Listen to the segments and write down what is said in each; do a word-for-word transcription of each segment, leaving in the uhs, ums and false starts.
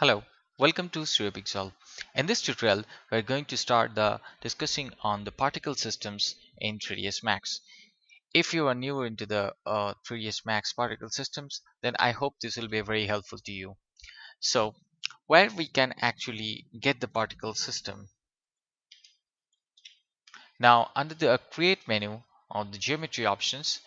Hello, welcome to Stereopixol. In this tutorial, we're going to start the discussing on the particle systems in three D S Max. If you are new into the uh, three D S Max particle systems, then I hope this will be very helpful to you. So, where we can actually get the particle system? Now, under the Create menu on the Geometry options,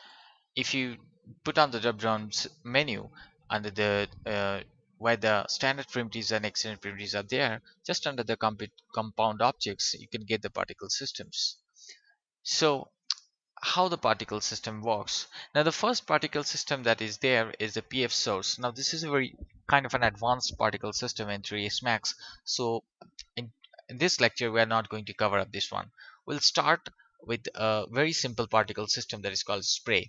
if you put on the drop-down menu under the uh, where the standard primitives and extended primitives are there, just under the comp compound objects, you can get the particle systems. So, how the particle system works? Now, the first particle system that is there is the P F source. Now, this is a very kind of an advanced particle system in three D S Max. So, in, in this lecture, we are not going to cover up this one. We'll start with a very simple particle system that is called SPRAY.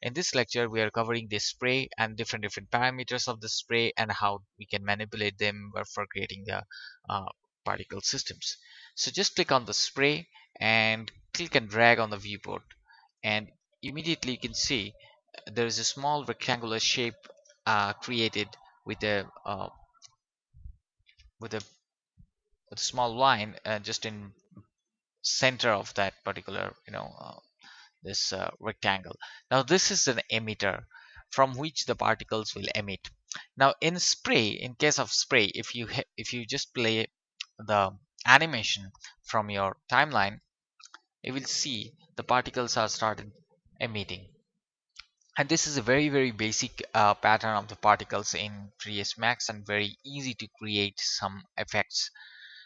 In this lecture, we are covering the SPRAY and different different parameters of the SPRAY and how we can manipulate them for creating the uh, particle systems. So just click on the SPRAY and click and drag on the viewport, and immediately you can see there is a small rectangular shape uh, created with a uh, with a with a small line uh, just in center of that particular you know uh, this uh, rectangle. Now this is an emitter from which the particles will emit. Now in SPRAY, in case of SPRAY, if you if you just play the animation from your timeline, you will see the particles are started emitting. And this is a very very basic uh, pattern of the particles in three D S Max and very easy to create some effects.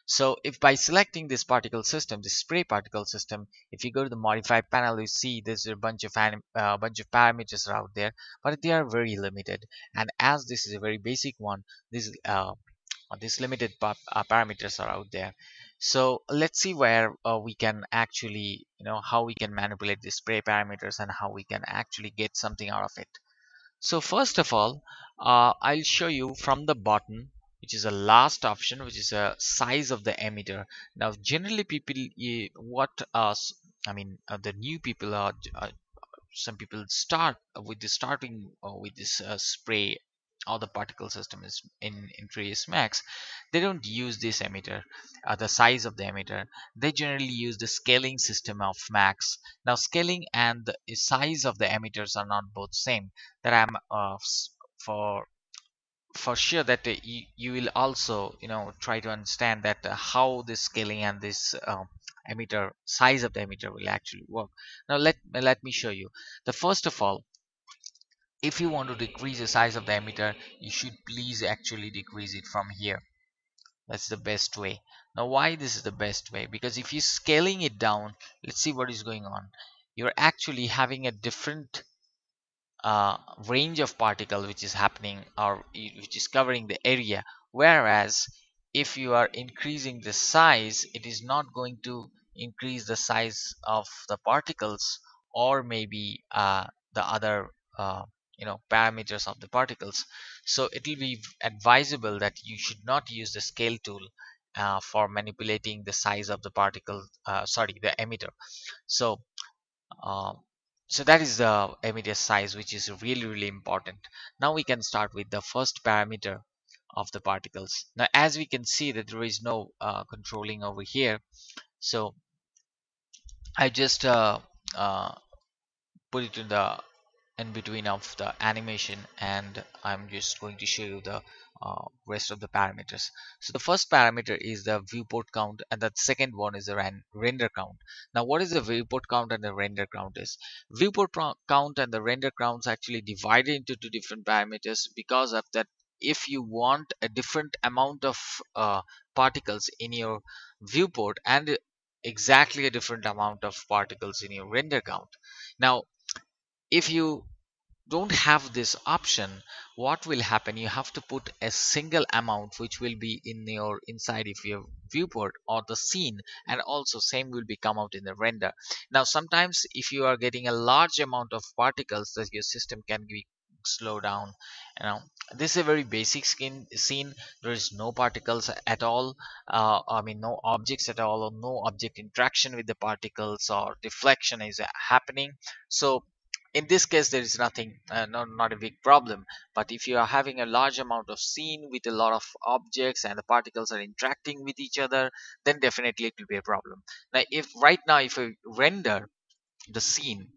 So if by selecting this particle system, this SPRAY particle system, if you go to the modify panel, you see there's a bunch of a uh, bunch of parameters out there, but they are very limited. And as this is a very basic one, these uh, these limited pa uh, parameters are out there. So let's see where uh, we can actually, you know, how we can manipulate the SPRAY parameters and how we can actually get something out of it. So first of all, uh, I'll show you from the bottom, which is a last option, which is a size of the emitter. Now generally people what uh, I mean uh, the new people are uh, some people start with the starting uh, with this uh, SPRAY or the particle system is in in three D S Max. They don't use this emitter, uh, the size of the emitter. They generally use the scaling system of Max. Now scaling and the size of the emitters are not both same. That I'm uh, for for sure that uh, you, you will also you know try to understand that uh, how this scaling and this uh, emitter size of the emitter will actually work. Now let let me show you. The first of all, if you want to decrease the size of the emitter, you should please actually decrease it from here. That's the best way. Now why this is the best way? Because if you're scaling it down, let's see what is going on. You're actually having a different Uh, range of particle which is happening or which is covering the area, whereas if you are increasing the size, it is not going to increase the size of the particles or maybe uh, the other uh, you know parameters of the particles. So it will be advisable that you should not use the scale tool uh, for manipulating the size of the particle, uh, sorry the emitter. So uh, So that is the emitter size, which is really really important. Now we can start with the first parameter of the particles. Now as we can see that there is no uh, controlling over here, so I just uh, uh, put it in the in between of the animation, and I'm just going to show you the uh, rest of the parameters. So the first parameter is the viewport count, and the second one is the ran render count. Now what is the viewport count and the render count is? Viewport count and the render counts actually divided into two different parameters because of that. If you want a different amount of uh, particles in your viewport and exactly a different amount of particles in your render count. Now if you don't have this option, what will happen? You have to put a single amount which will be in your inside if your viewport or the scene, and also same will be come out in the render. Now sometimes if you are getting a large amount of particles, that your system can be slow down. You know this is a very basic skin scene. There is no particles at all, uh, I mean no objects at all, or no object interaction with the particles or deflection is happening. So In this case there is nothing, uh, no, not a big problem. But if you are having a large amount of scene with a lot of objects and the particles are interacting with each other, then definitely it will be a problem. Now if right now if we render the scene,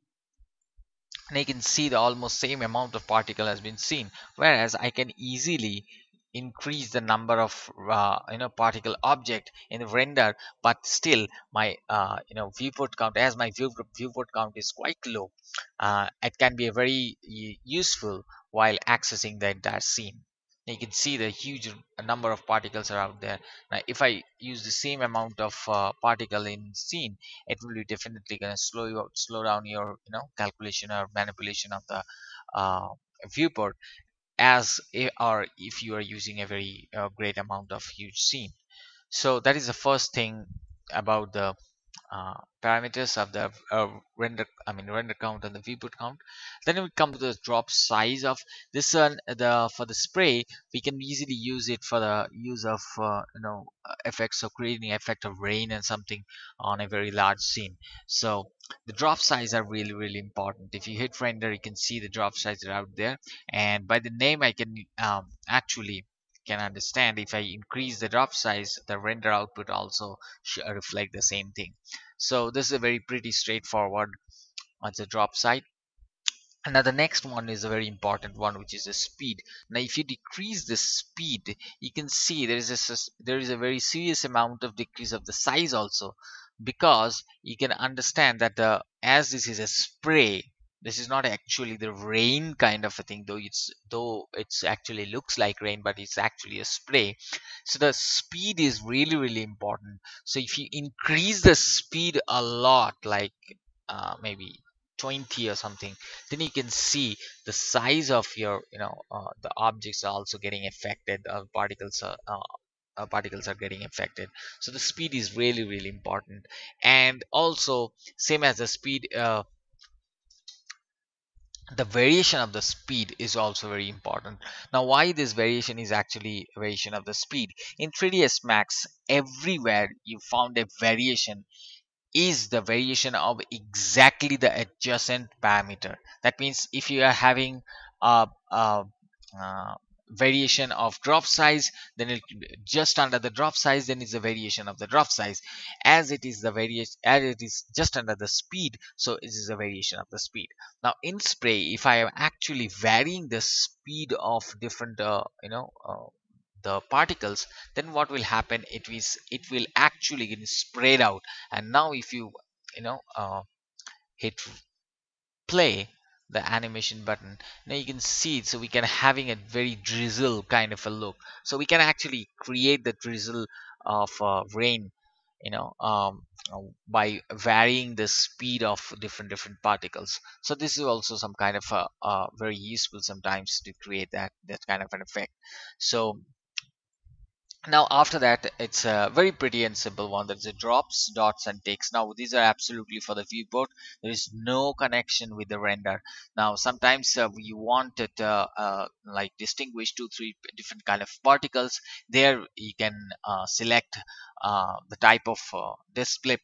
and you can see the almost same amount of particle has been seen, whereas I can easily increase the number of uh, you know particle object in the render, but still my uh, you know viewport count, as my view, viewport count is quite low, uh, it can be very useful while accessing the entire scene. You can see the huge number of particles are out there. Now if I use the same amount of uh, particle in scene, it will be definitely going to slow you up, slow down your you know calculation or manipulation of the uh, viewport, as if, or if you are using a very uh, great amount of huge scene. So that is the first thing about the uh, parameters of the uh, render I mean render count and the viewport count. Then we come to the drop size of this one. The for the spray, we can easily use it for the use of uh, you know effects, of creating effect of rain and something on a very large scene. So the drop size are really really important. If you hit render, you can see the drop size are out there, and by the name I can um, actually can understand if I increase the drop size, the render output also should reflect the same thing. So this is a very pretty straightforward on the drop side. And now the next one is a very important one, which is the speed. Now if you decrease the speed, you can see there is a there is a very serious amount of decrease of the size also, because you can understand that the as this is a spray, this is not actually the rain kind of a thing, though it's though it's actually looks like rain, but it's actually a spray. So the speed is really really important. So if you increase the speed a lot, like uh, maybe twenty or something, then you can see the size of your you know uh, the objects are also getting affected, uh, particles are uh, uh, particles are getting affected. So the speed is really really important. And also same as the speed, uh, the variation of the speed is also very important. Now why this variation is actually variation of the speed? In three D S Max, everywhere you found a variation is the variation of exactly the adjacent parameter. That means if you are having a, a, a variation of drop size, then it just under the drop size, then it's the variation of the drop size. As it is the variation, as it is just under the speed, so it is a variation of the speed. Now in spray, if I am actually varying the speed of different uh, you know uh, the particles, then what will happen, it is it will actually get spread out. And now if you you know uh, hit play the animation button, now you can see it. So we can having a very drizzle kind of a look. So we can actually create the drizzle of uh, rain, you know, um, by varying the speed of different different particles. So this is also some kind of a, uh, very useful sometimes to create that that kind of an effect. So now after that, it's a very pretty and simple one. That's the drops, dots and takes. Now these are absolutely for the viewport. There is no connection with the render. Now sometimes uh, you want it uh, uh, like distinguish two three different kind of particles. There you can uh, select uh, the type of uh, display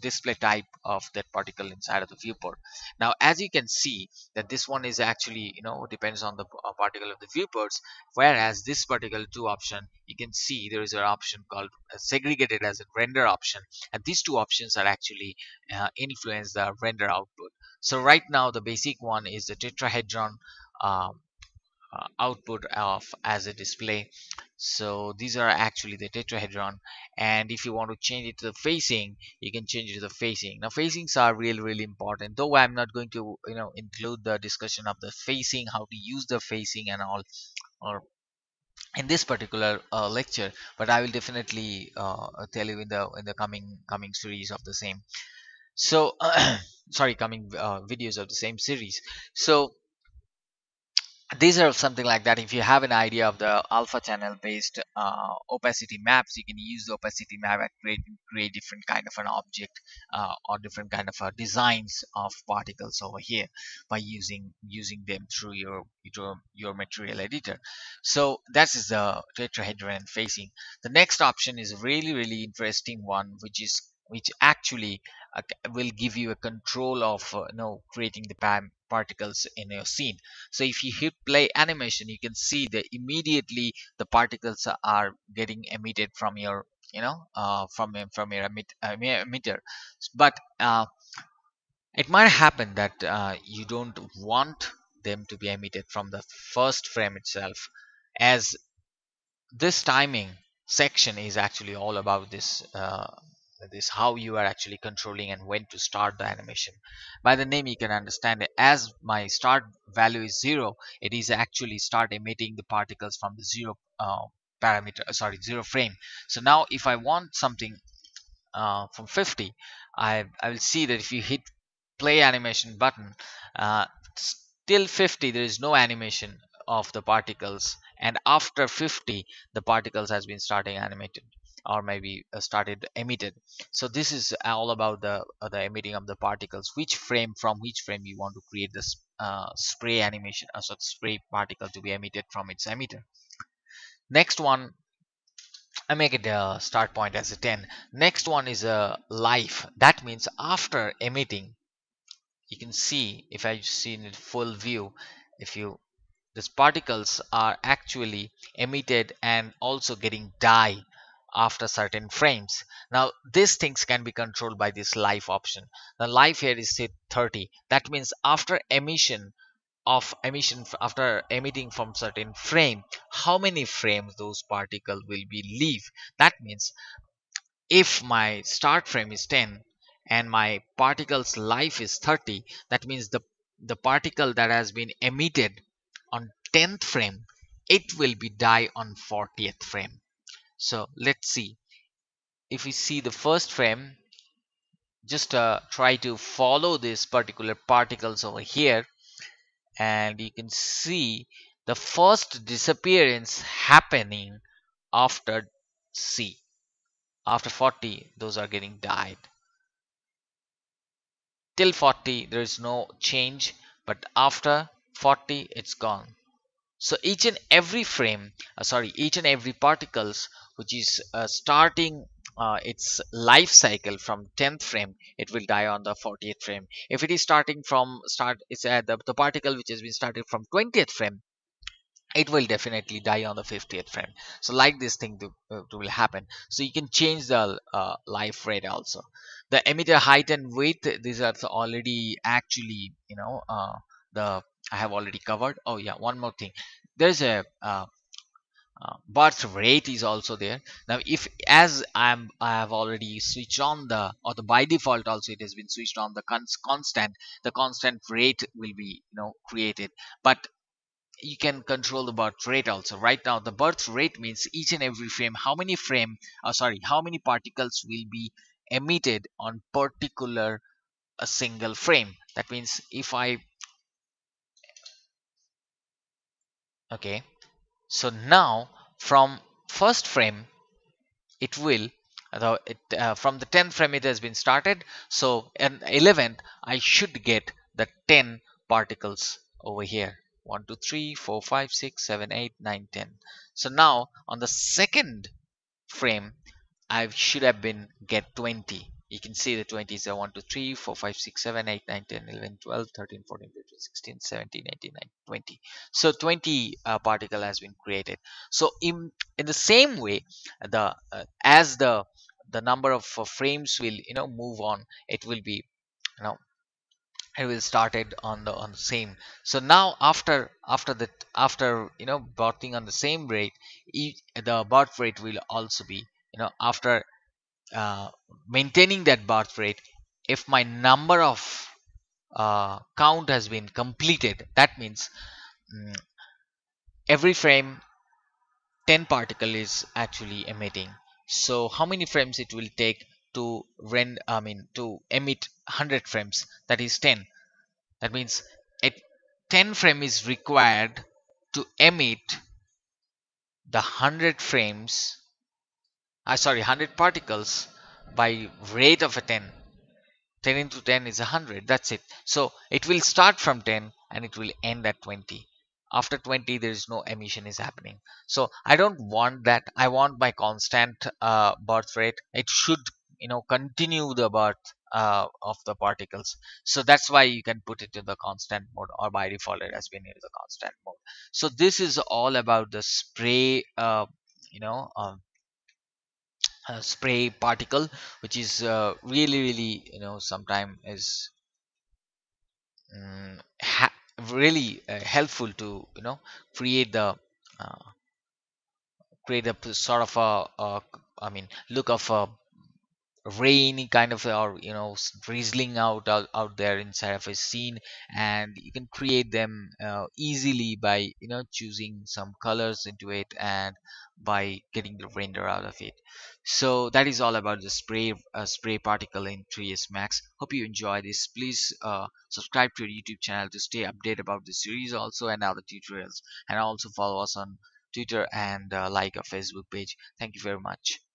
display type of that particle inside of the viewport. Now as you can see that this one is actually you know depends on the uh, particle of the viewports, whereas this particular two option, you can see there is an option called uh, segregated as a render option, and these two options are actually uh, influence the render output. So right now the basic one is the tetrahedron um, Uh, output of as a display. So these are actually the tetrahedron, and if you want to change it to the facing, you can change it to the facing. Now facings are really really important, though I'm not going to you know include the discussion of the facing, how to use the facing and all, or in this particular uh, lecture, but I will definitely uh, tell you in the in the coming coming series of the same. So sorry, coming uh, videos of the same series. So these are something like that. If you have an idea of the alpha channel based uh, opacity maps, you can use the opacity map and create, create different kind of an object uh, or different kind of uh, designs of particles over here by using using them through your your, your material editor. So that is the tetrahedron facing. The next option is really really interesting one, which is which actually uh, will give you a control of uh, you know, creating the particles in your scene. So if you hit play animation, you can see that immediately the particles are getting emitted from your you know uh, from from your emit, uh, emitter. But uh, it might happen that uh, you don't want them to be emitted from the first frame itself, as this timing section is actually all about this uh, this how you are actually controlling and when to start the animation. By the name you can understand it, as my start value is zero, it is actually start emitting the particles from the zero uh, parameter, sorry, zero frame. So now if I want something uh, from fifty, I, I will see that if you hit play animation button, uh, till fifty there is no animation of the particles, and after fifty the particles has been starting animated, or maybe started emitted. So this is all about the uh, the emitting of the particles, which frame, from which frame you want to create this uh, spray animation, or sort of spray particle to be emitted from its emitter. Next one, I make it a start point as a ten. Next one is a life. That means after emitting, you can see, if I've seen it full view, if you these particles are actually emitted and also getting die after certain frames. Now these things can be controlled by this life option. The life here is say thirty. That means after emission of emission after emitting from certain frame, how many frames those particles will be leave. That means if my start frame is ten and my particle's life is thirty, that means the the particle that has been emitted on tenth frame, it will be die on fortieth frame. So let's see, if we see the first frame, just uh, try to follow this particular particles over here, and you can see the first disappearance happening after C, after forty those are getting died. Till forty there is no change, but after forty it's gone. So each and every frame, uh, sorry each and every particles which is uh, starting uh, its life cycle from tenth frame, it will die on the fortieth frame. If it is starting from start it's at uh, the, the particle which has been started from twentieth frame, it will definitely die on the fiftieth frame. So like this thing to, uh, to will happen. So you can change the uh, life rate also. The emitter height and width, these are already actually you know uh, the I have already covered. Oh yeah, one more thing, there's a uh, uh, birth rate is also there. Now if as I'm I have already switched on the, or the by default also it has been switched on the cons constant, the constant rate will be you know created, but you can control the birth rate also. Right now the birth rate means each and every frame, how many frame uh, sorry how many particles will be emitted on particular a single frame. That means if I okay, so now from first frame it will though it uh, from the tenth frame it has been started, so in eleventh I should get the ten particles over here, one two three four five six seven eight nine ten. So now on the second frame I should have been get twenty. You can see the twenties are one two three four five six seven eight nine ten eleven twelve thirteen fourteen fifteen sixteen seventeen eighteen nineteen twenty. So twenty uh, particle has been created. So in in the same way, the uh, as the the number of uh, frames will you know move on, it will be you know it will started on the on the same. So now after after the after you know birthing on the same rate, each, the birth rate will also be you know after Uh, maintaining that birth rate, if my number of uh, count has been completed, that means mm, every frame ten particle is actually emitting. So how many frames it will take to rend I mean to emit one hundred frames? That is ten. That means it ten frame is required to emit the one hundred frames, I uh, sorry one hundred particles by rate of a ten. ten into ten is one hundred. That's it. So it will start from ten and it will end at twenty. After twenty there is no emission is happening. So I don't want that. I want my constant uh, birth rate. It should you know continue the birth uh, of the particles. So that's why you can put it in the constant mode, or by default it has been in the constant mode. So this is all about the spray uh, you know um, uh, spray particle, which is uh, really really you know sometimes is um, ha really uh, helpful to you know create the uh, create a sort of a, a I mean look of a rainy kind of, or you know drizzling out, out out there inside of a scene, and you can create them uh, easily by you know choosing some colors into it and by getting the render out of it. So that is all about the spray uh, spray particle in three D S Max. Hope you enjoy this. Please uh, subscribe to our YouTube channel to stay updated about this series also and other tutorials, and also follow us on Twitter and uh, like our Facebook page. Thank you very much.